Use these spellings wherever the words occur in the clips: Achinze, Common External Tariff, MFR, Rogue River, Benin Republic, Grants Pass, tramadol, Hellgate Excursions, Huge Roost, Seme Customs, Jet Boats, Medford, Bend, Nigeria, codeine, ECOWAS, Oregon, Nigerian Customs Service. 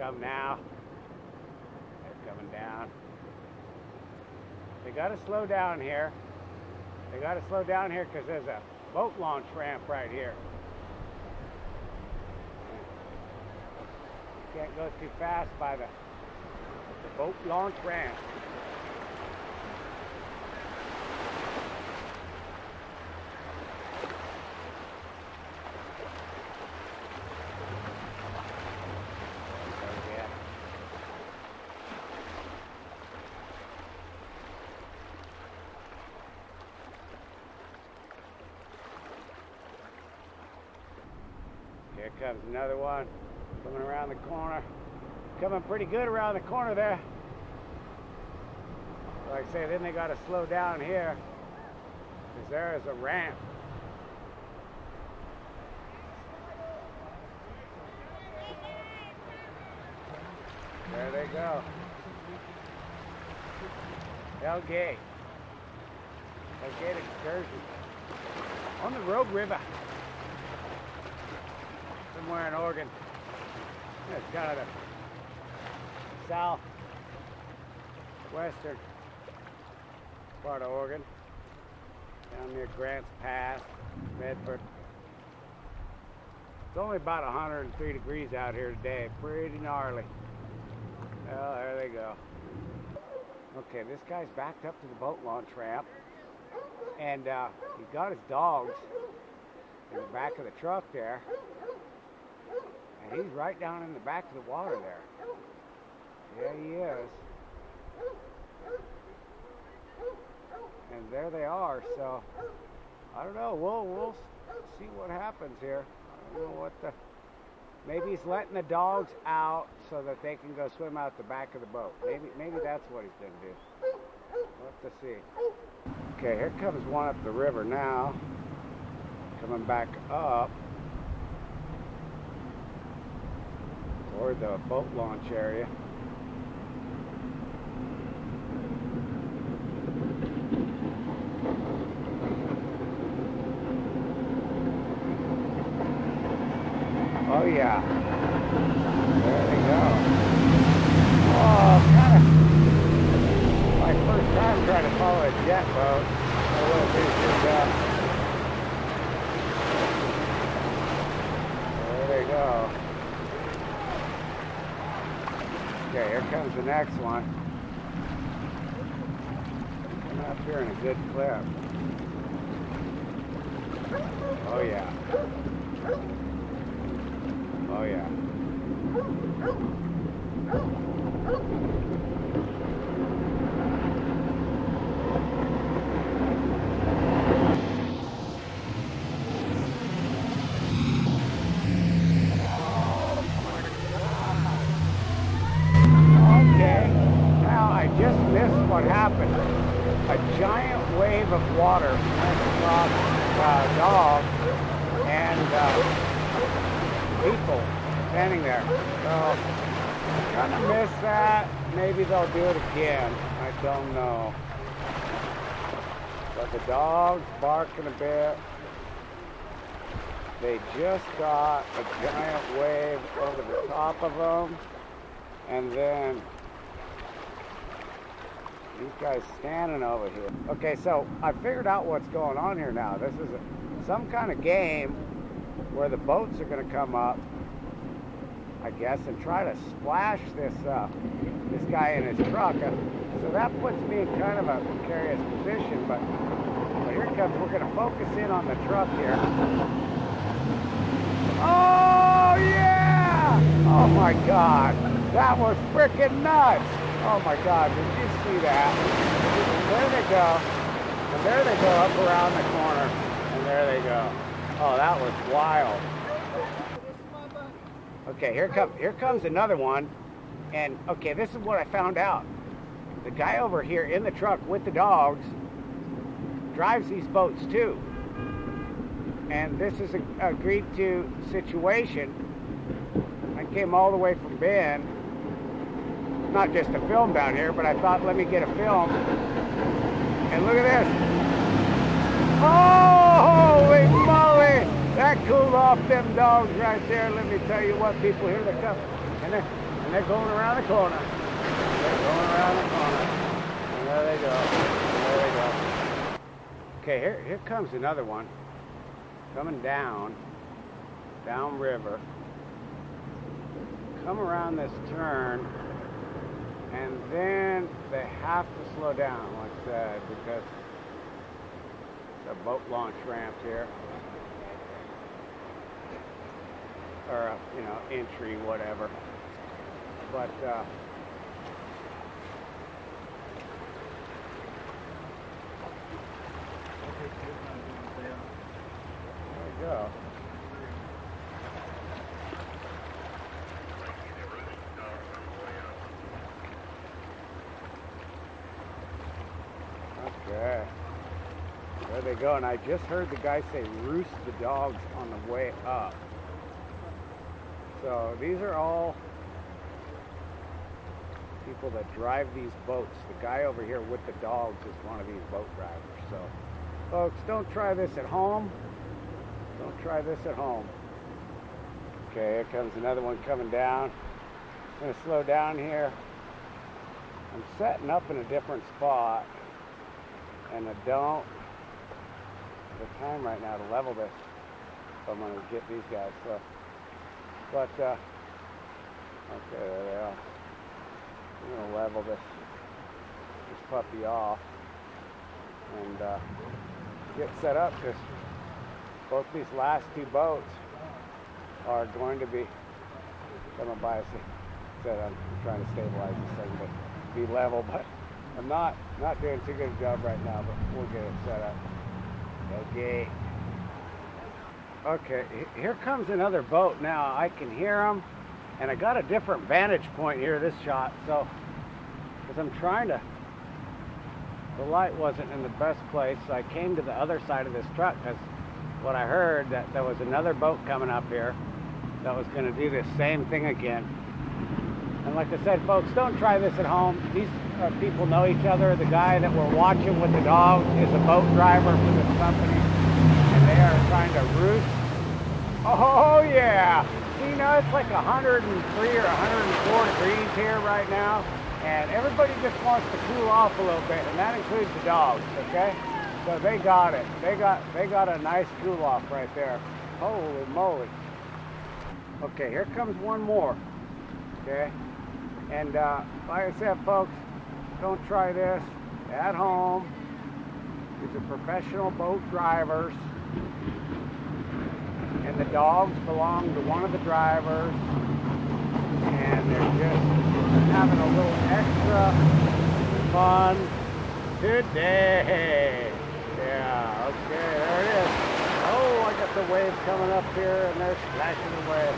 come now. They're coming down. They gotta slow down here. They gotta slow down here because there's a boat launch ramp right here. You can't go too fast by the boat launch ramp. Here comes another one, coming around the corner. Coming pretty good around the corner there. Like I say, then they gotta slow down here, because there is a ramp. There they go. Hellgate. Hellgate Excursions. On the Rogue River. Somewhere in Oregon. It's kind of the southwestern part of Oregon, down near Grants Pass, Medford. It's only about 103 degrees out here today, pretty gnarly. Well, there they go. Okay, this guy's backed up to the boat launch ramp, and he's got his dogs in the back of the truck there. He's right down in the back of the water there. Yeah, he is. And there they are, so I don't know, we'll see what happens here. I don't know what the... Maybe he's letting the dogs out so that they can go swim out the back of the boat. Maybe that's what he's gonna do. We'll have to see. Okay, here comes one up the river now. Coming back up toward the boat launch area. Oh yeah, there they go. Oh, kind of my first time trying to follow a jet boat. I will do this job. There they go. Okay, here comes the next one. Coming up here in a good clip. Oh yeah. Oh yeah. What happened? A giant wave of water went across dogs and people standing there. So, kind of missed that. Maybe they'll do it again. I don't know. But the dog's barking a bit. They just got a giant wave over the top of them, and then these guys standing over here. Okay, so I figured out what's going on here now. This is some kind of game where the boats are going to come up, I guess, and try to splash this guy in his truck. So that puts me in kind of a precarious position, but here it comes. We're going to focus in on the truck here. Oh, yeah! Oh, my God. That was freaking nuts. Oh, my God. Did you see that? There they go. And there they go up around the corner. And there they go. Oh, that was wild. Okay, here comes another one. And okay, this is what I found out. The guy over here in the truck with the dogs drives these boats too. And this is an agreed to situation. I came all the way from Bend, not just a film down here, but I thought, let me get a film. And look at this. Oh, holy moly! That cooled off them dogs right there. Let me tell you what, people, here they come. And then, And they're going around the corner. They're going around the corner. And there they go. There they go. Okay, here comes another one. Coming down river. Come around this turn, and then they have to slow down, like I said, because the boat launch ramp here, or a, you know, entry, whatever. But there we go. Okay. There they go, and I just heard the guy say roost the dogs on the way up. So these are all people that drive these boats. The guy over here with the dogs is one of these boat drivers. So folks, don't try this at home. Don't try this at home. Okay, here comes another one coming down. I'm gonna slow down here. I'm setting up in a different spot. And I don't have the time right now to level this. So I'm gonna get these guys. So, but okay, there they are. I'm gonna level this puppy off and get set up because both these last two boats are going to be. I'm gonna bias it. Said I'm trying to stabilize this thing, but be level, but. I'm not doing too good a job right now, but we'll get it set up. Okay. Okay, here comes another boat now. I can hear them, and I got a different vantage point here this shot, so, because I'm trying to, the light wasn't in the best place, so I came to the other side of this truck, because what I heard that there was another boat coming up here that was going to do this same thing again. And like I said, folks, don't try this at home. These people know each other. The guy that we're watching with the dogs is a boat driver for this company, and they are trying to roost. Oh yeah! You know, it's like 103 or 104 degrees here right now, and everybody just wants to cool off a little bit, and that includes the dogs. Okay, so they got it. They got a nice cool off right there. Holy moly! Okay, here comes one more. Okay. And like I said, folks, don't try this at home. These are professional boat drivers. And the dogs belong to one of the drivers. And they're just having a little extra fun today. Yeah, okay, there it is. Oh, I got the waves coming up here, and they're splashing away.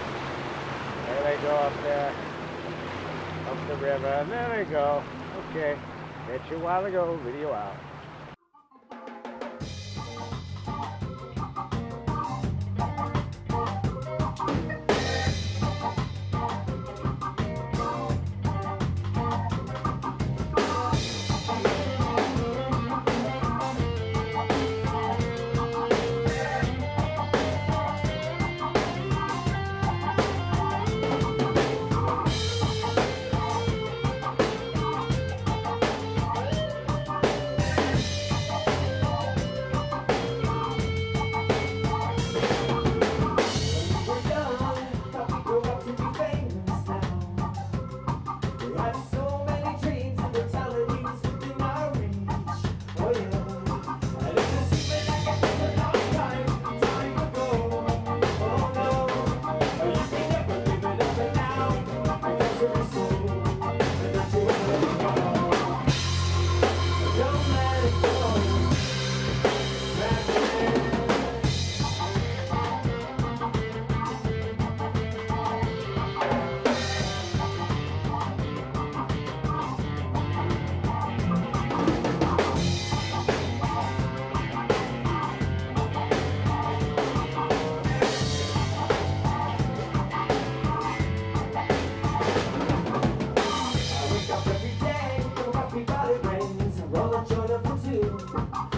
There they go up there. Up the river, and there they go. Okay, catch you a while ago, video out. Roll a joint up for two.